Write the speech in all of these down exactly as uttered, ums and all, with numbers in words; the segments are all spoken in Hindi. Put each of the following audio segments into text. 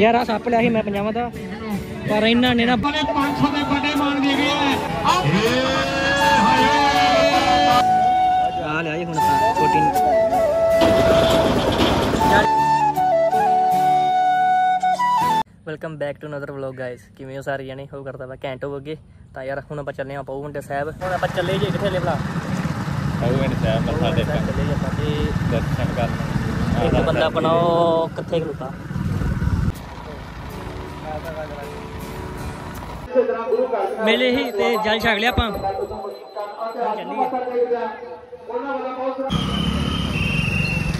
यार आ सप लिया मैं पंजाब का पर इन्होंने ना लिया हूं fourteen. Welcome back to another vlog guys, किवें हो सारे जने हो करदा वा घंट हो गए तो यार हुण आपां चलने आं पाऊ घंटे साहिब। हुण आपां चले जी किथे भला पाऊ घंटे साहिब मत्था टेकण चले जी आपां ते दर्शन करन। इक बंदा अपना किथे खलोता मेले ही ते जल छक लिया आपां चलीए।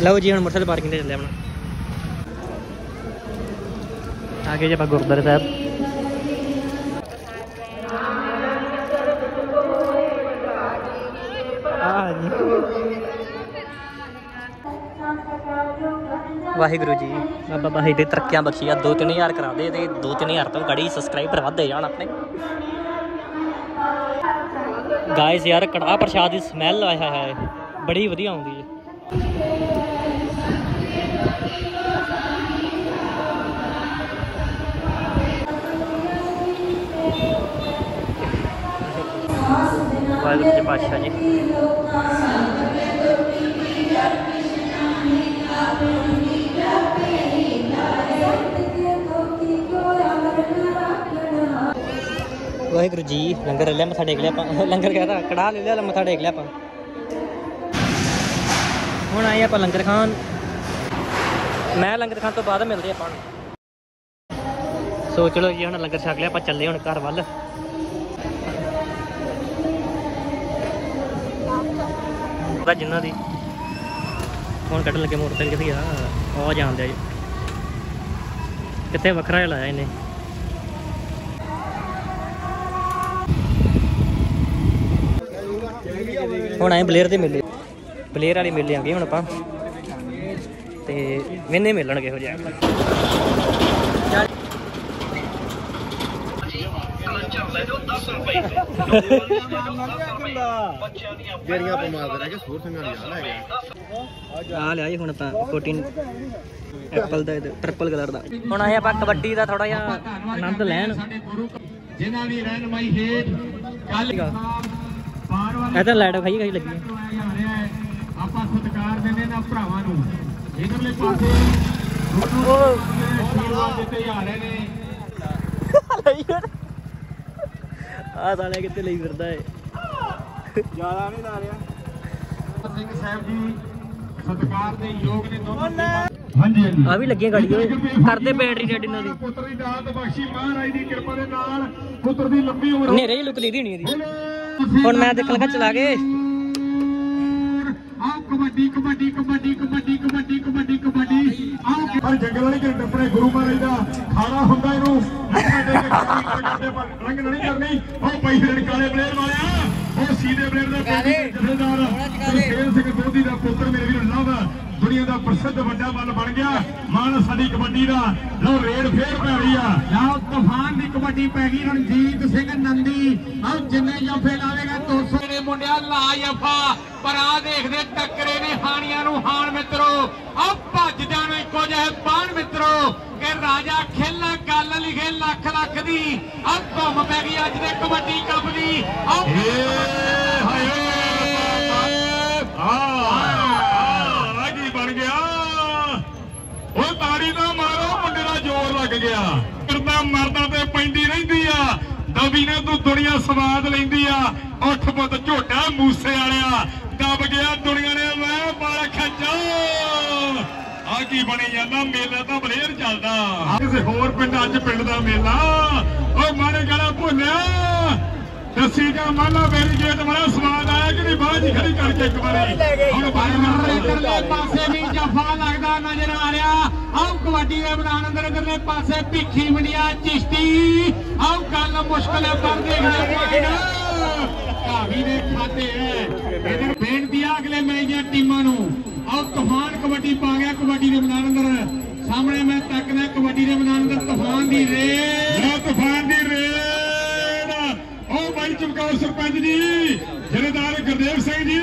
लो जी हुण मोटरसाइकिल पार्किंग ते चले अपना आ गए जी आप गुरुद्वारे साहब। वाहिगुरु जी बाबा बाही दे तरक्कियां बख्शिया। दो तीन हज़ार करा दे ते दो तीन हज़ार तो गड़ी सब्सक्राइबर वाधे जान अपने। गाइस यार कड़ाह प्रसाद की स्मैल आया है बड़ी वधिया आउंदी है। वाहिगुरू जी पातशाह जी वाहिगुरू जी। लंगर ले लिया मत्था टेक लिया आपां, लंगर कहता कड़ाह ले लिया मत्था टेक लिया आपां। हुण आए आपां लंगर खान। मैं लंगर खान तो बाद मिलदे आपां। सो चलो जी हुण लंगर छक लिया आपां चले हुण घर वल। जिन्हों की फोन कट्ट लगे मोटरसाइकिल कितनी आ जान दिया कितने वखरा लाया इन्हें। हम आए बलेर के मेले, बलेर वाले मेले आ गए हम आप मेने मिलन किहो कबड्डी का थोड़ा जहा आनंद लैन। इधर लाइट खाई खाई लगी है आ साले कितने ले फिरदा है ज्यादा नहीं ला रहा। सिंह साहब जी सत्कार दे योग ने दोनों हां जी हां आ भी लगे गाड़ियां करते बैटरी डेड इना दी। पुत्र दी दात बख्शी महाराज दी कृपा दे नाल पुत्र दी लंबी उम्र नेरे ही लुक लेदी नहीं दी। हुन मैं देखण लगा चला गए आ कबड्डी कबड्डी कबड्डी कबड्डी कबड्डी कबड्डी कबड्डी आ पर जंगल वाले के टपरे गुरु महाराज दा खाना हुंदा इनु रणजीत सिंह नंदी जिन्ने जफे लावेगा दो सौ मुंडिया ला जफा पर आ देखदे टक्करे ने हानिया नूं हान मित्रो आ भजदा नूं इक्को जिहा पान मित्रो के राजा खेला गल लिखे लख लख दी अब धुम पै गई अज दे कबड्डी कप दी। बन गया वो ताड़ी ना मारो मुंडे का जोर लग गया। मरदा मरदा ते पैंदी रहिंदी आ दबी ने तू दुनिया स्वाद लैंदी आ। उठ पुत झोटा मूसे वालिया दब गया दुनिया ने मैं बल खचा की बनी जाता। मेला तो बलेर चलता किसी होर पिंड अज पिंड का मेला और माने गला भुनिया दसी जा माला मेरी गेट बड़ा स्वाद आया कि बाज खड़ी करके एक बार पासे भी जफा लगता नजर आ रहा। आओ कबड्डी के मैदान अंदर इधरले पासे भिखी मंडिया चिश्ती आओ गल मुश्किल पर देखने ने खाते है पेंट दिया अगले मेरिया टीमां और तूफान कबड्डी पा गया कबड्डी के मैदान अंदर सामने मैं तकना कबड्डी के मैदान अंदर तूफान की रेड तूफान की रेड ओ भाई चमकौर सरपंच जी जिलेदार गुरदेव सिंह जी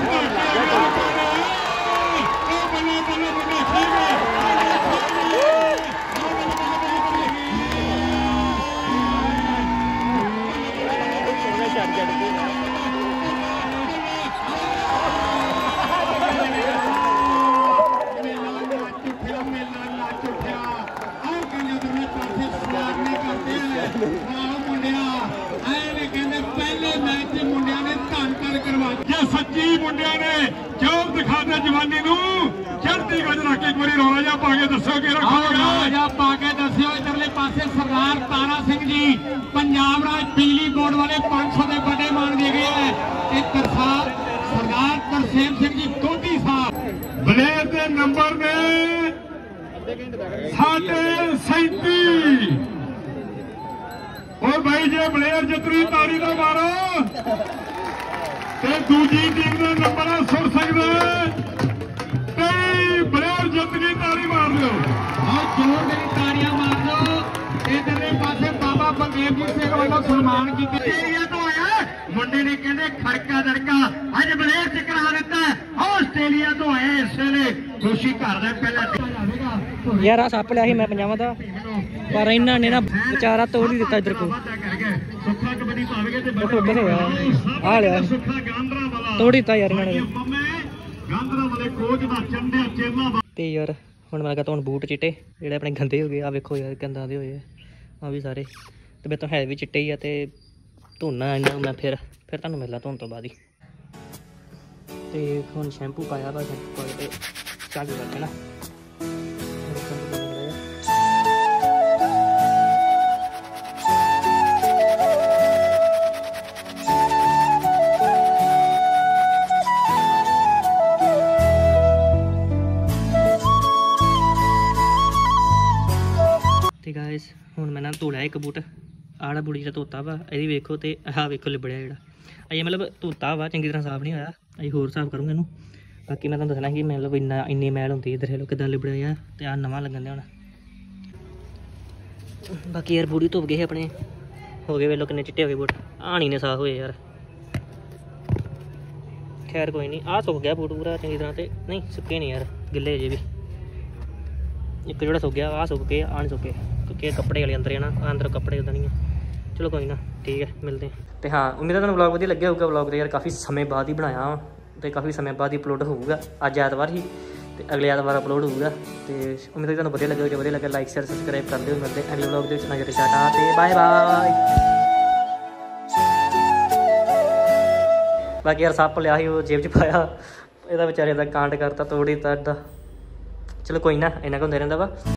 बल्ले बल्ले बल्ले बिजली बोर्ड वाले पांच सौ के बड़े मान दिए गए हैं। सरदार तरसेम सिंह जी कोटी साहब बलेर के नंबर ने साढ़े सैंती और भाई जे बलेर जितनी तारी का मारो तो दूजी टीम का नंबर सुन सकते कई बलेर जितनी तारी मार लो और जोर की तारियां मार लो। इधरले पास बाबा बलदेव जी सिंह वालों सन्मान किया तो आया मुंडे ने कहते खड़का दड़का अज बलेर च करा दिता ऑस्ट्रेलिया तो आया इस वे खुशी घर दे पहला यार सप लिया मैं पंजाब का पर इन्होंने ना बेचारा तोड़ ही दिता। इधर को सुखा कबड्डी पावे तोड़ दिता यार इन्होंने यार। हम मैं कहता हूँ बूट चिट्टे जो अपने गंदे हो गए आ वेखो यार गंदा दे होए हाँ भी सारे तो मेरे तो है भी चिट्टे ही है धोना इन्ना मैं फिर फिर तुहानू मिलना धोन तो बाद ही। तो हम शैंपू पाया वा शैंपू पा के चालू करके ना हूँ मैं ना धोलिया एक बूट आड़ा बूट जो धोता वा यदि वेखो तो आह वेखो लिबड़िया जोड़ा अजे मतलब धोता वा चंकी तरह साफ नहीं होया अभी होर साफ करूँगा इनू। बाकी मैं तुहानू दसना कि मतलब इन्ना इन्नी मैल होंदी इधर लोग किदां लिबड़िया तो आह नवां लगन दिया होना। बाकी यार बूट धो गए अपने हो गए वेलो किन्ने चिट्टे हो गए बूट आनी ने साफ होए यार। खैर कोई नहीं आह सुक गया बूट पूरा चंकी तरह तो नहीं सुके नहीं यार गिले अजे भी एक जोड़ा सुक गया आह सुक गए आह नहीं सुके क्योंकि कपड़े वाले अंदर है ना अंदर कपड़े उदा नहीं है। चलो कोई ना ठीक है मिलते हैं। तो हाँ उम्मीद है तुहानू ब्लॉग वधिया लग्या होगा। ब्लॉग तो यार काफ़ी समय बाद ही बनाया तो काफ़ी समय बाद ही अपलोड होगा अज ऐतवार ही तो अगले ऐतवार अपलोड होगा। तो उम्मीद है तुहानू वधिया लग्या होगा। वधिया लगे लाइक शेयर सबसक्राइब कर दिओ। मिलते हैं अगले ब्लॉग के विच। नज़र टाटा ते बाय बाय। बाकी यार सप लिया ही जेब च पाया ये बेचारे का कांड करता तोड़ दिता। चलो कोई ना इन्ना कुछ होंदा रहिंदा वा।